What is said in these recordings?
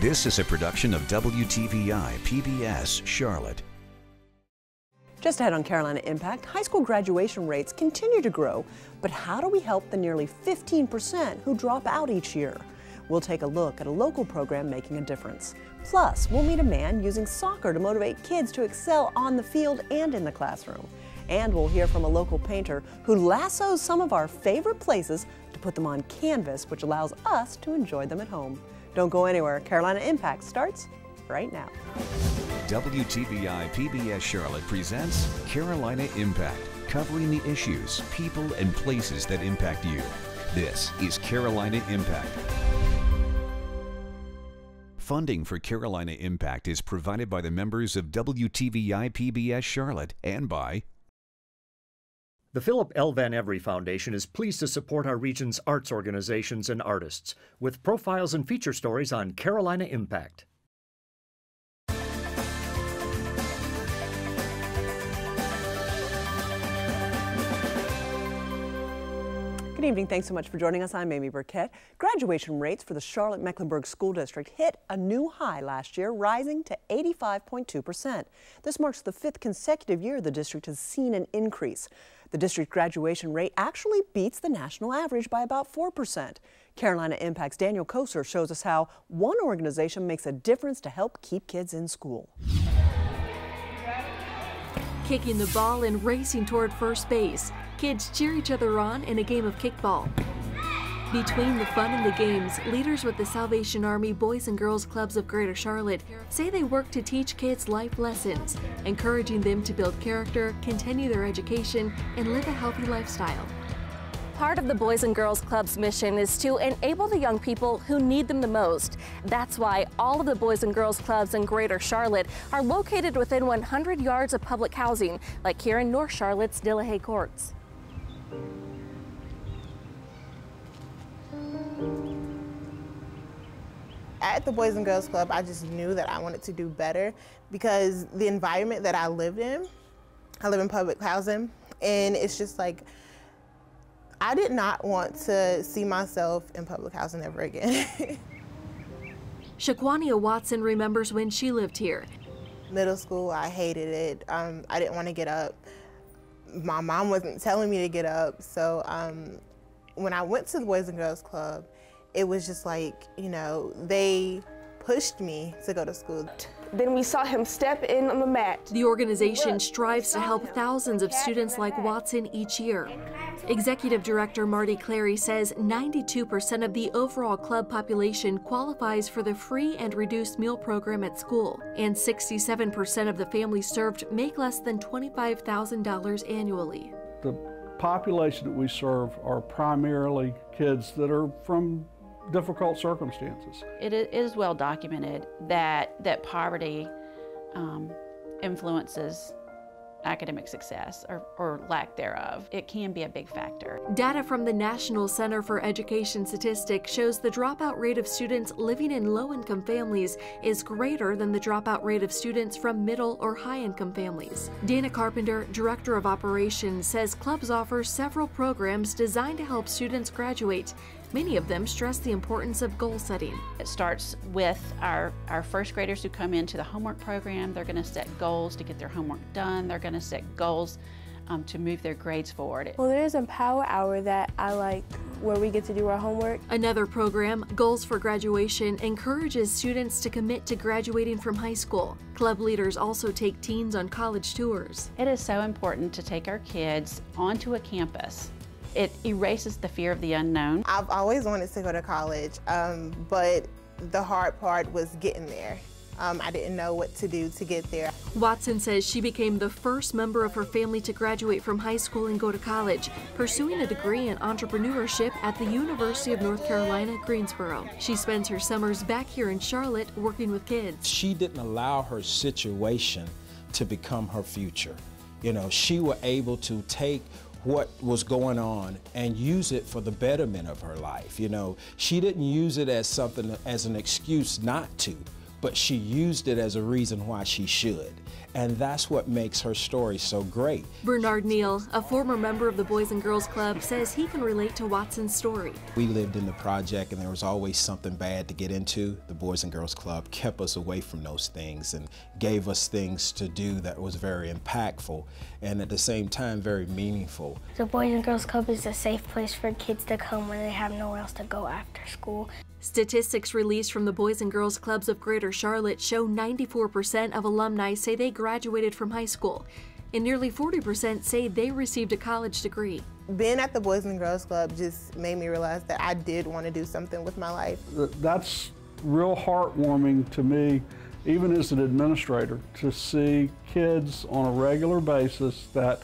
This is a production of WTVI PBS Charlotte. Just ahead on Carolina Impact, high school graduation rates continue to grow, but how do we help the nearly 15% who drop out each year? We'll take a look at a local program making a difference. Plus, we'll meet a man using soccer to motivate kids to excel on the field and in the classroom. And we'll hear from a local painter who lassos some of our favorite places to put them on canvas, which allows us to enjoy them at home. Don't go anywhere. Carolina Impact starts right now. WTVI PBS Charlotte presents Carolina Impact, covering the issues, people, and places that impact you. This is Carolina Impact. Funding for Carolina Impact is provided by the members of WTVI PBS Charlotte and by the Philip L. Van Every Foundation is pleased to support our region's arts organizations and artists with profiles and feature stories on Carolina Impact. Good evening. Thanks so much for joining us. I'm Amy Burkett. Graduation rates for the Charlotte-Mecklenburg School District hit a new high last year, rising to 85.2%. This marks the fifth consecutive year the district has seen an increase. The district graduation rate actually beats the national average by about 4%. Carolina Impact's Danielle Kosir shows us how one organization makes a difference to help keep kids in school. Kicking the ball and racing toward first base, kids cheer each other on in a game of kickball. Between the fun and the games, leaders with the Salvation Army Boys and Girls Clubs of Greater Charlotte say they work to teach kids life lessons, encouraging them to build character, continue their education, and live a healthy lifestyle. Part of the Boys and Girls Club's mission is to enable the young people who need them the most. That's why all of the Boys and Girls Clubs in Greater Charlotte are located within 100 yards of public housing, like here in North Charlotte's Dilhaye Courts. At the Boys and Girls Club, I just knew that I wanted to do better because the environment that I live in public housing, and it's just like, I did not want to see myself in public housing ever again. Shaquania Watson remembers when she lived here. Middle school, I hated it. I didn't want to get up. My mom wasn't telling me to get up, so when I went to the Boys and Girls Club, it was just like, you know, they pushed me to go to school. Then we saw him step in on the mat. The organization strives to help thousands of students like Watson each year. Executive Director Marty Clary says 92% of the overall club population qualifies for the free and reduced meal program at school, and 67% of the families served make less than $25,000 annually. The population that we serve are primarily kids that are from difficult circumstances. It is well documented that poverty influences academic success or lack thereof. It can be a big factor. Data from the National Center for Education Statistics shows the dropout rate of students living in low-income families is greater than the dropout rate of students from middle or high-income families. Dana Carpenter, Director of Operations, says clubs offer several programs designed to help students graduate. Many of them stress the importance of goal setting. It starts with our first graders who come into the homework program. They're going to set goals to get their homework done. They're going to set goals to move their grades forward. Well, there's a power hour that I like where we get to do our homework. Another program, Goals for Graduation, encourages students to commit to graduating from high school. Club leaders also take teens on college tours. It is so important to take our kids onto a campus. It erases the fear of the unknown. I've always wanted to go to college, but the hard part was getting there. I didn't know what to do to get there. Watson says she became the first member of her family to graduate from high school and go to college, pursuing a degree in entrepreneurship at the University of North Carolina, Greensboro. She spends her summers back here in Charlotte working with kids. She didn't allow her situation to become her future. You know, she was able to take what was going on and use it for the betterment of her life. You know, she didn't use it as something, as an excuse not to. but she used it as a reason why she should. And that's what makes her story so great. Bernard Neal, a former member of the Boys and Girls Club, says he can relate to Watson's story. We lived in the project and there was always something bad to get into. The Boys and Girls Club kept us away from those things and gave us things to do that was very impactful and at the same time very meaningful. The Boys and Girls Club is a safe place for kids to come when they have nowhere else to go after school. Statistics released from the Boys and Girls Clubs of Greater Charlotte show 94% of alumni say they graduated from high school, and nearly 40% say they received a college degree. Being at the Boys and Girls Club just made me realize that I did want to do something with my life. That's real heartwarming to me, even as an administrator, to see kids on a regular basis that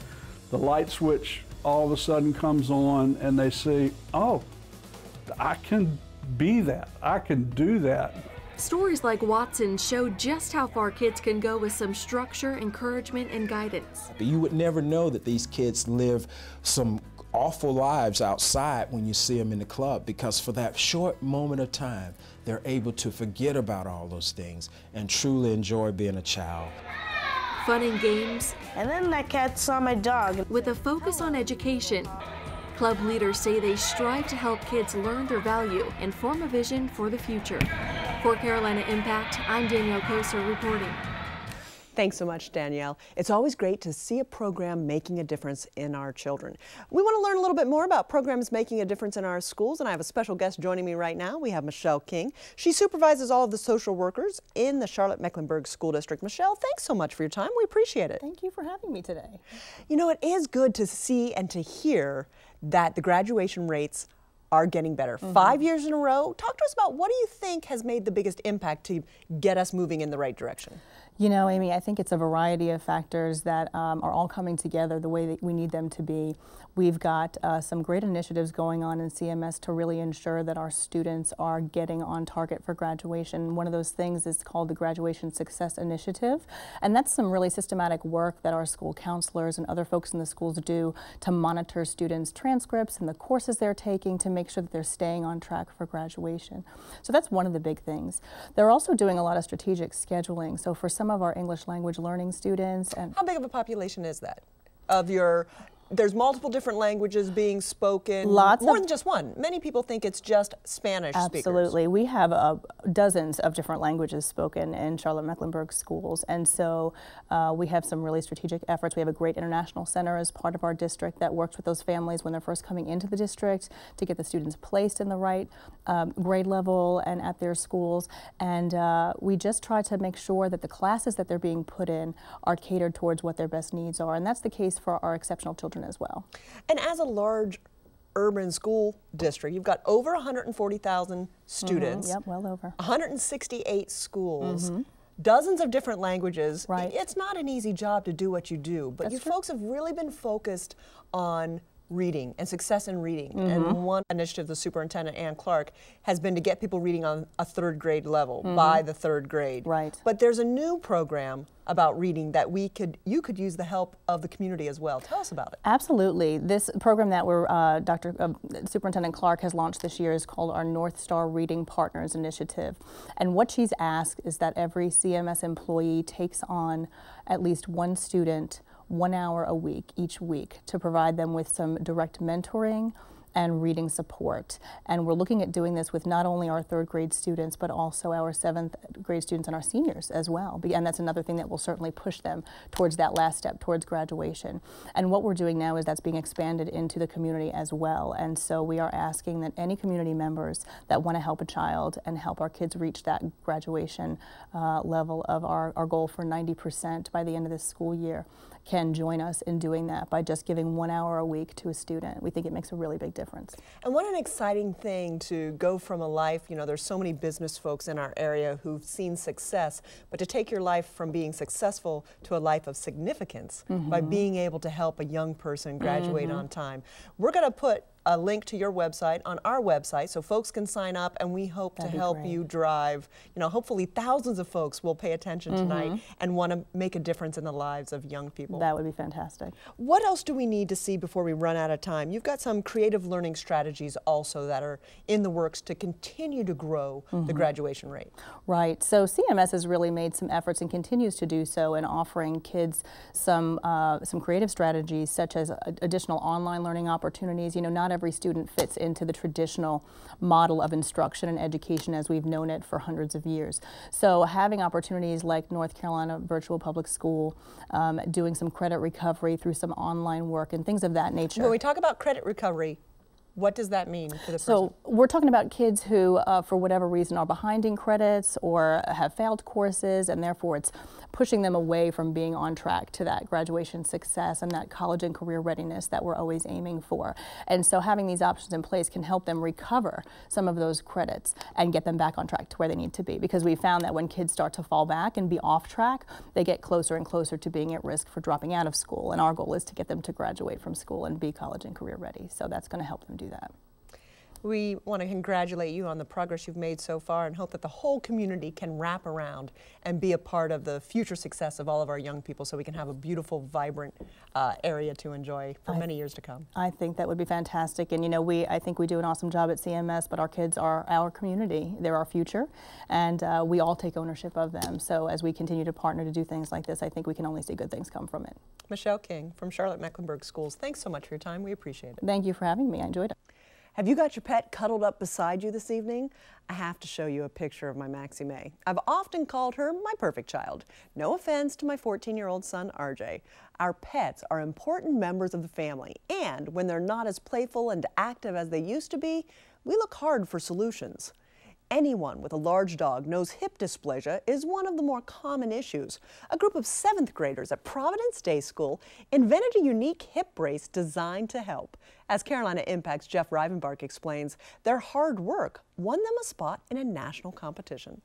the light switch all of a sudden comes on and they see, oh, I can be that. I can do that. Stories like Watson show just how far kids can go with some structure, encouragement, and guidance. You would never know that these kids live some awful lives outside when you see them in the club, because for that short moment of time, they're able to forget about all those things and truly enjoy being a child. Fun and games. And then that cat saw my dog. With a focus on education. Club leaders say they strive to help kids learn their value and form a vision for the future. For Carolina Impact, I'm Danielle Kosir reporting. Thanks so much, Danielle. It's always great to see a program making a difference in our children. We want to learn a little bit more about programs making a difference in our schools, and I have a special guest joining me right now. We have Michelle King. She supervises all of the social workers in the Charlotte-Mecklenburg School District. Michelle, thanks so much for your time. We appreciate it. Thank you for having me today. You know, it is good to see and to hear that the graduation rates are getting better. 5 years in a row. Talk to us about what do you think has made the biggest impact to get us moving in the right direction? You know, Amy, I think it's a variety of factors that are all coming together the way that we need them to be. We've got some great initiatives going on in CMS to really ensure that our students are getting on target for graduation. One of those things is called the Graduation Success Initiative, and that's some really systematic work that our school counselors and other folks in the schools do to monitor students' transcripts and the courses they're taking to make sure that they're staying on track for graduation. So that's one of the big things. They're also doing a lot of strategic scheduling. So for some of our English language learning students. And how big of a population is that? Of your, there's multiple different languages being spoken. Lots, more than just one. Many people think it's just Spanish speakers. Absolutely. We have dozens of different languages spoken in Charlotte-Mecklenburg schools, and so we have some really strategic efforts. We have a great international center as part of our district that works with those families when they're first coming into the district to get the students placed in the right grade level and at their schools, and we just try to make sure that the classes that they're being put in are catered towards what their best needs are, and that's the case for our exceptional children as well. And as a large urban school district, you've got over 140,000 students. Yep, well over. 168 schools, dozens of different languages. Right. It's not an easy job to do what you do, but you folks have really been focused on reading and success in reading. And one initiative, the superintendent, Ann Clark, has been to get people reading on a third grade level by the third grade. Right. But there's a new program about reading that you could use the help of the community as well. Tell us about it. Absolutely. This program that we're, Superintendent Clark has launched this year is called our North Star Reading Partners Initiative. And what she's asked is that every CMS employee takes on at least one student 1 hour a week, each week, to provide them with some direct mentoring and reading support. And we're looking at doing this with not only our third grade students, but also our seventh grade students and our seniors as well. And that's another thing that will certainly push them towards that last step, towards graduation. And what we're doing now is that's being expanded into the community as well. And so we are asking that any community members that want to help a child and help our kids reach that graduation level of our goal for 90% by the end of this school year can join us in doing that by just giving 1 hour a week to a student. We think it makes a really big difference. And what an exciting thing to go from a life, you know, there's so many business folks in our area who've seen success, but to take your life from being successful to a life of significance by being able to help a young person graduate on time. We're going to put a link to your website on our website so folks can sign up, and we hope to help you drive, you know, hopefully thousands of folks will pay attention tonight and want to make a difference in the lives of young people. That would be fantastic. What else do we need to see before we run out of time? You've got some creative learning strategies also that are in the works to continue to grow the graduation rate. Right, so CMS has really made some efforts and continues to do so in offering kids some creative strategies such as additional online learning opportunities. You know, not every student fits into the traditional model of instruction and education as we've known it for hundreds of years. So having opportunities like North Carolina Virtual Public School, doing some credit recovery through some online work and things of that nature. When we talk about credit recovery, what does that mean for the person? So we're talking about kids who, for whatever reason, are behind in credits or have failed courses, and therefore it's pushing them away from being on track to that graduation success and that college and career readiness that we're always aiming for. And so having these options in place can help them recover some of those credits and get them back on track to where they need to be, because we found that when kids start to fall back and be off track, they get closer and closer to being at risk for dropping out of school. And our goal is to get them to graduate from school and be college and career ready. So that's going to help them do that. We want to congratulate you on the progress you've made so far and hope that the whole community can wrap around and be a part of the future success of all of our young people so we can have a beautiful, vibrant area to enjoy for many years to come. I think that would be fantastic, and you know, I think we do an awesome job at CMS, but our kids are our community. They're our future, and we all take ownership of them. So as we continue to partner to do things like this, I think we can only see good things come from it. Michelle King from Charlotte-Mecklenburg Schools, thanks so much for your time. We appreciate it. Thank you for having me. I enjoyed it. Have you got your pet cuddled up beside you this evening? I have to show you a picture of my Maxie May. I've often called her my perfect child. No offense to my 14-year-old son, RJ. Our pets are important members of the family, and when they're not as playful and active as they used to be, we look hard for solutions. Anyone with a large dog knows hip dysplasia is one of the more common issues. A group of 7th graders at Providence Day School invented a unique hip brace designed to help. As Carolina Impact's Jeff Rivenbark explains, their hard work won them a spot in a national competition.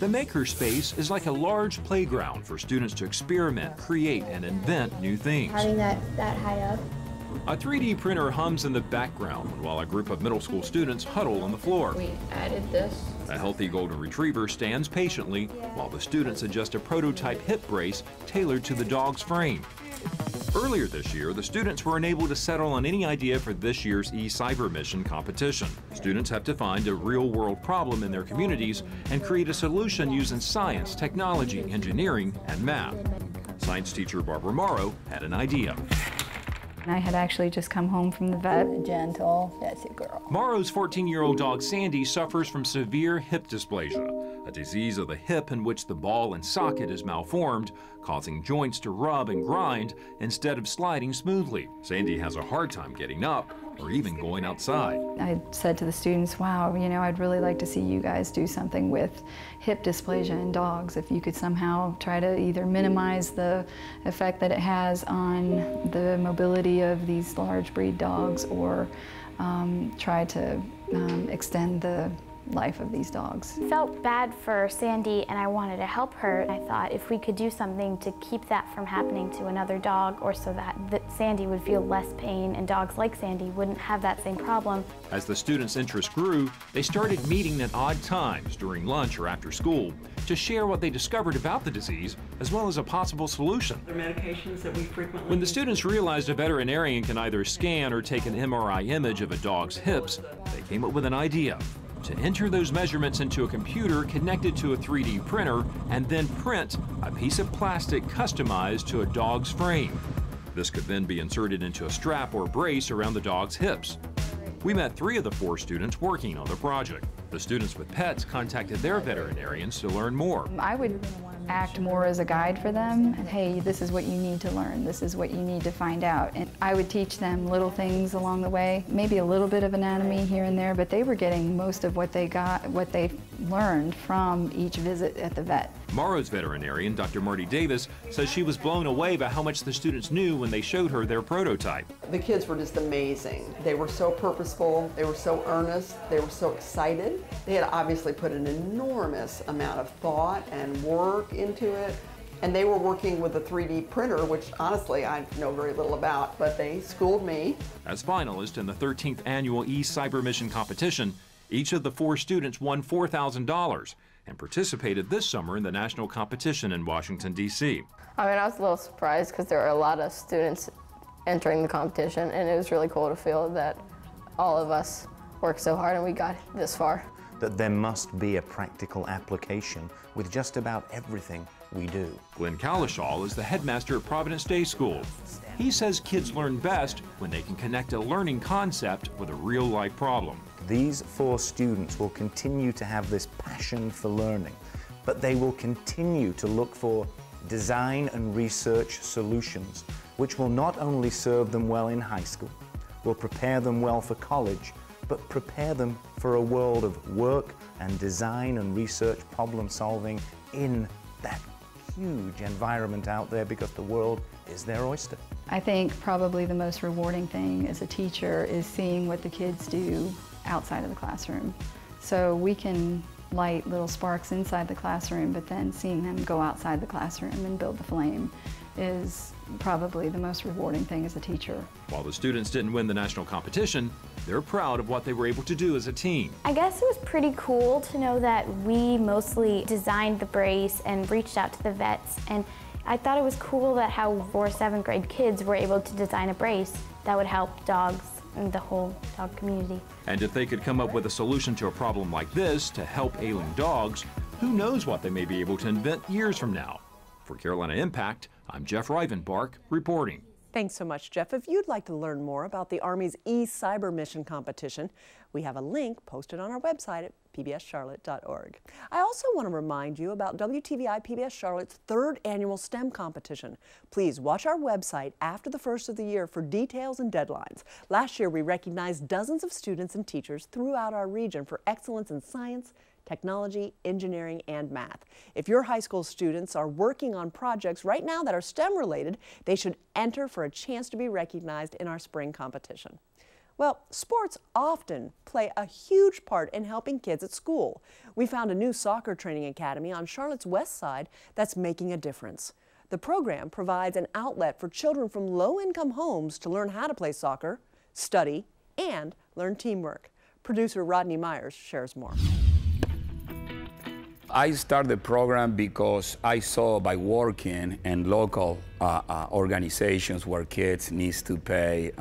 The Makerspace is like a large playground for students to experiment, create, and invent new things. Having that high up. A 3D printer hums in the background while a group of middle school students huddle on the floor. We added this. A healthy golden retriever stands patiently while the students adjust a prototype hip brace tailored to the dog's frame. Earlier this year, the students were unable to settle on any idea for this year's eCYBERMISSION competition. Students have to find a real-world problem in their communities and create a solution using science, technology, engineering, and math. Science teacher Barbara Morrow had an idea. I had actually just come home from the vet. Gentle, that's a girl. Morrow's 14-year-old dog Sandy suffers from severe hip dysplasia, a disease of the hip in which the ball and socket is malformed, causing joints to rub and grind instead of sliding smoothly. Sandy has a hard time getting up or even going outside. I said to the students, wow, you know, I'd really like to see you guys do something with hip dysplasia in dogs. If you could somehow try to either minimize the effect that it has on the mobility of these large breed dogs, or try to extend the life of these dogs. I felt bad for Sandy and I wanted to help her. I thought if we could do something to keep that from happening to another dog, or so that Sandy would feel less pain and dogs like Sandy wouldn't have that same problem. As the students' interest grew, they started meeting at odd times during lunch or after school to share what they discovered about the disease as well as a possible solution. The medications that we frequently When the students realized a veterinarian can either scan or take an MRI image of a dog's hips, they came up with an idea: to enter those measurements into a computer connected to a 3D printer and then print a piece of plastic customized to a dog's frame. This could then be inserted into a strap or brace around the dog's hips. We met 3 of the 4 students working on the project. The students with pets contacted their veterinarians to learn more. I would act more as a guide for them. Hey, this is what you need to learn. This is what you need to find out. And I would teach them little things along the way, maybe a little bit of anatomy here and there, but they were getting most of what they got, what they learned from each visit at the vet. Morrow's veterinarian, Dr. Marty Davis, says she was blown away by how much the students knew when they showed her their prototype. The kids were just amazing. They were so purposeful, they were so earnest, they were so excited. They had obviously put an enormous amount of thought and work into it, And they were working with a 3D printer, which honestly I know very little about, but they schooled me. As finalists in the 13th annual eCYBERMISSION competition, each of the four students won $4,000 and participated this summer in the national competition in Washington, D.C. I mean, I was a little surprised because there were a lot of students entering the competition, and it was really cool to feel that all of us worked so hard and we got this far. That there must be a practical application with just about everything we do. Glenn Kalishall is the headmaster at Providence Day School. He says kids learn best when they can connect a learning concept with a real-life problem. These four students will continue to have this passion for learning, but they will continue to look for design and research solutions, which will not only serve them well in high school, will prepare them well for college, but prepare them for a world of work and design and research problem solving in that huge environment out there, because the world is their oyster. I think probably the most rewarding thing as a teacher is seeing what the kids do outside of the classroom. So we can light little sparks inside the classroom, but then seeing them go outside the classroom and build the flame is probably the most rewarding thing as a teacher. While the students didn't win the national competition, they're proud of what they were able to do as a team. I guess it was pretty cool to know that we mostly designed the brace and reached out to the vets, and I thought it was cool that how 4th, 7th grade kids were able to design a brace that would help dogs and the whole dog community. And if they could come up with a solution to a problem like this to help ailing dogs, who knows what they may be able to invent years from now. For Carolina Impact, I'm Jeff Rivenbark reporting. Thanks so much, Jeff. If you'd like to learn more about the Army's eCYBERMISSION competition, we have a link posted on our website at pbscharlotte.org. I also want to remind you about WTVI PBS Charlotte's 3rd annual STEM competition. Please watch our website after the first of the year for details and deadlines. Last year, we recognized dozens of students and teachers throughout our region for excellence in science, technology, engineering, and math. If your high school students are working on projects right now that are STEM related, they should enter for a chance to be recognized in our spring competition. Well, sports often play a huge part in helping kids at school. We found a new soccer training academy on Charlotte's west side that's making a difference. The program provides an outlet for children from low-income homes to learn how to play soccer, study, and learn teamwork. Producer Rodney Myers shares more. I started the program because I saw by working in local organizations where kids need to pay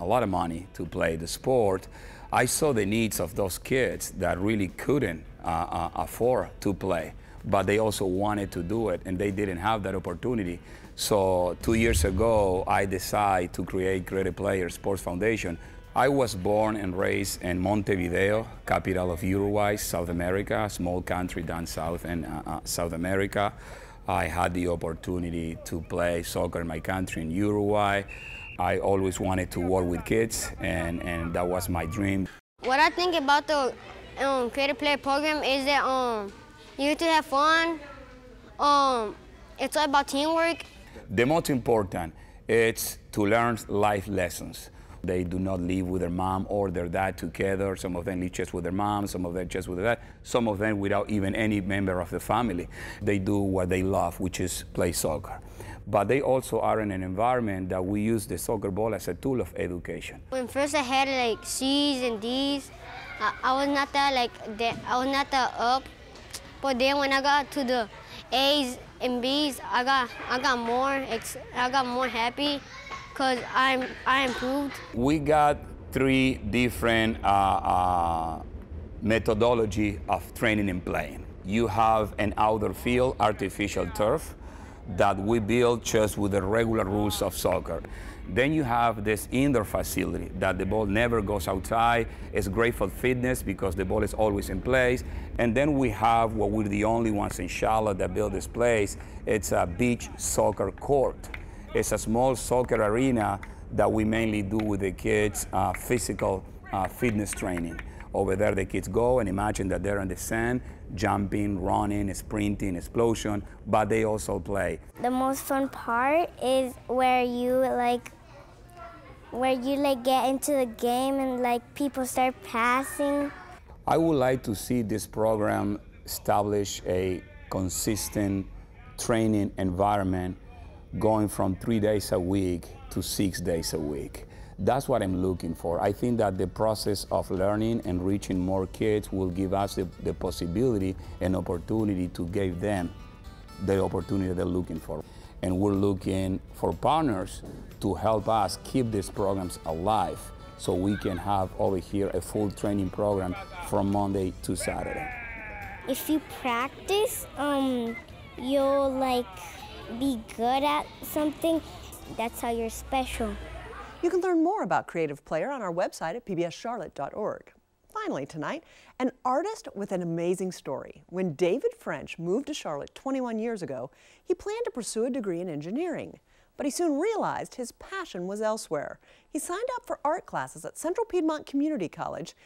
a lot of money to play the sport, I saw the needs of those kids that really couldn't afford to play, but they also wanted to do it and they didn't have that opportunity. So 2 years ago, I decided to create Creative Players Sports Foundation. I was born and raised in Montevideo, capital of Uruguay, South America, a small country down south in South America. I had the opportunity to play soccer in my country, in Uruguay. I always wanted to work with kids, and that was my dream. What I think about the Creative Play program is that you need to have fun. It's all about teamwork. The most important is to learn life lessons. They do not live with their mom or their dad together. Some of them live just with their mom, some of them just with their dad, some of them without even any member of the family. They do what they love, which is play soccer. But they also are in an environment that we use the soccer ball as a tool of education. When first I had like C's and D's, I was not that up. But then when I got to the A's and B's, I got more happy. Because I improved. We got 3 different methodology of training and playing. You have an outdoor field, artificial turf, that we build just with the regular rules of soccer. Then you have this indoor facility that the ball never goes outside. It's great for fitness because the ball is always in place. And then we have what we're the only ones in Charlotte that build this place. It's a beach soccer court. It's a small soccer arena that we mainly do with the kids' physical fitness training. Over there, the kids go and imagine that they're on the sand, jumping, running, sprinting, explosion, but they also play. The most fun part is where you get into the game and like people start passing. I would like to see this program establish a consistent training environment going from 3 days a week to 6 days a week. That's what I'm looking for. I think that the process of learning and reaching more kids will give us the possibility and opportunity to give them the opportunity they're looking for. And we're looking for partners to help us keep these programs alive so we can have over here a full training program from Monday to Saturday. If you practice, you'll be good at something. That's how you're special. You can learn more about Creative Player on our website at pbscharlotte.org. Finally tonight, an artist with an amazing story. When David French moved to Charlotte 21 years ago, he planned to pursue a degree in engineering, but he soon realized his passion was elsewhere. He signed up for art classes at Central Piedmont Community College,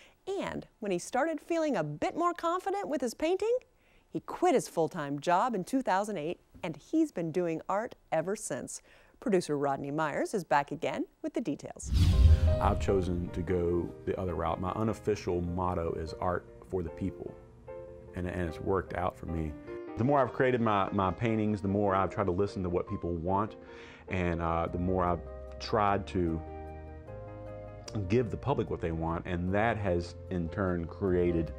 and when he started feeling a bit more confident with his painting, he quit his full-time job in 2008, and he's been doing art ever since. Producer Rodney Myers is back again with the details. I've chosen to go the other route. My unofficial motto is art for the people, and it's worked out for me. The more I've created my paintings, the more I've tried to listen to what people want, and the more I've tried to give the public what they want, and that has in turn created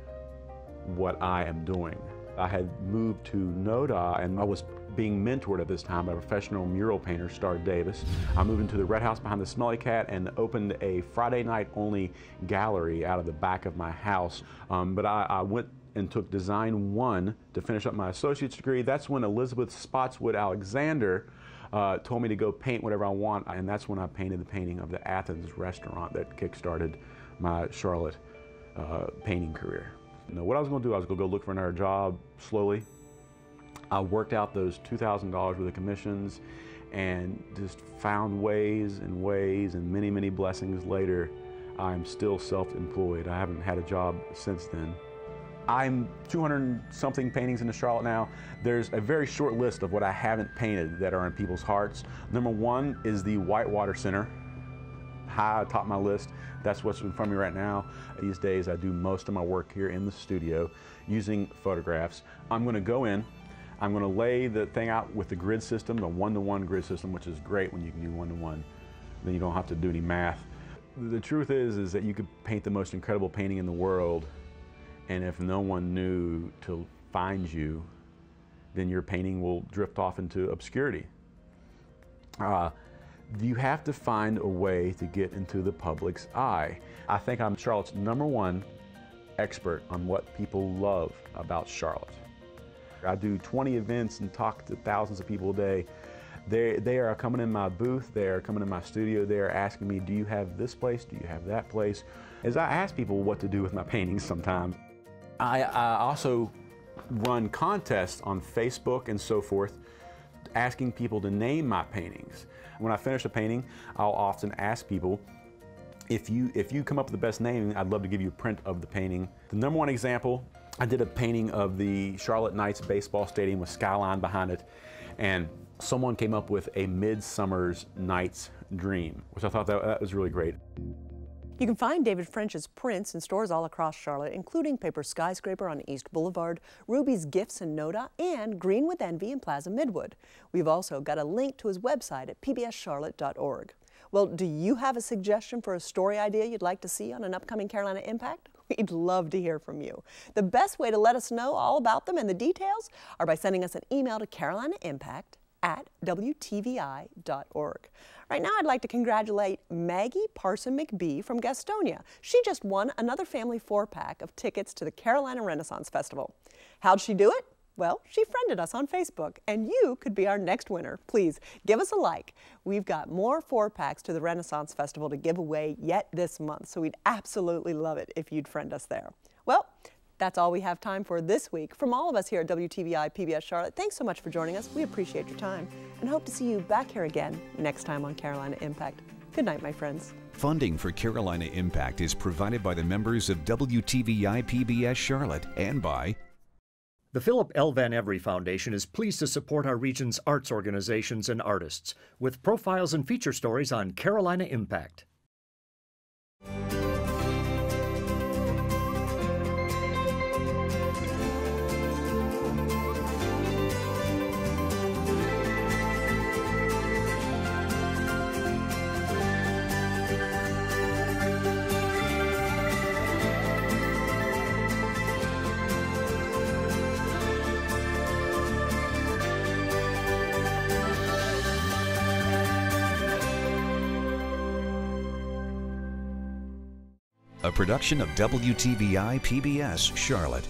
what I am doing. I had moved to Noda, and I was being mentored at this time by a professional mural painter, Star Davis. I moved into the red house behind the Smelly Cat and opened a Friday night only gallery out of the back of my house. But I went and took Design 1 to finish up my associate's degree. That's when Elizabeth Spotswood Alexander told me to go paint whatever I want, and that's when I painted the painting of the Athens restaurant that kick-started my Charlotte painting career. Now, what I was going to do, I was going to go look for another job slowly. I worked out those $2,000 worth of commissions and just found ways and ways, and many, many blessings later, I'm still self-employed. I haven't had a job since then. I'm 200-something paintings into Charlotte now. There's a very short list of what I haven't painted that are in people's hearts. Number one is the Whitewater Center. High atop my list. That's what's in front of me right now. These days I do most of my work here in the studio using photographs. I'm going to go in, I'm going to lay the thing out with the grid system, the one-to-one grid system, which is great when you can do one-to-one. Then you don't have to do any math. The truth is that you could paint the most incredible painting in the world, and if no one knew to find you, then your painting will drift off into obscurity. You have to find a way to get into the public's eye. I think I'm Charlotte's #1 expert on what people love about Charlotte. I do 20 events and talk to thousands of people a day. They are coming in my booth, they are coming in my studio, they are asking me, do you have this place, do you have that place? As I ask people what to do with my paintings sometimes. I also run contests on Facebook and so forth, asking people to name my paintings. When I finish a painting, I'll often ask people, if you come up with the best name, I'd love to give you a print of the painting. The #1 example, I did a painting of the Charlotte Knights baseball stadium with skyline behind it, and someone came up with a Midsummer's Night's Dream, which I thought that was really great. You can find David French's prints in stores all across Charlotte, including Paper Skyscraper on East Boulevard, Ruby's Gifts in Noda, and Green with Envy in Plaza Midwood. We've also got a link to his website at pbscharlotte.org. Well, do you have a suggestion for a story idea you'd like to see on an upcoming Carolina Impact? We'd love to hear from you. The best way to let us know all about them and the details are by sending us an email to carolinaimpact@wtvi.org. Right now, I'd like to congratulate Maggie Parson McBee from Gastonia. She just won another family 4-pack of tickets to the Carolina Renaissance Festival. How'd she do it? Well, she friended us on Facebook, and you could be our next winner. Please give us a like. We've got more 4-packs to the Renaissance Festival to give away yet this month, so we'd absolutely love it if you'd friend us there. Well, that's all we have time for this week. From all of us here at WTVI PBS Charlotte, thanks so much for joining us. We appreciate your time and hope to see you back here again next time on Carolina Impact. Good night, my friends. Funding for Carolina Impact is provided by the members of WTVI PBS Charlotte and by the Philip L. Van Every Foundation is pleased to support our region's arts organizations and artists with profiles and feature stories on Carolina Impact. a production of WTVI PBS Charlotte.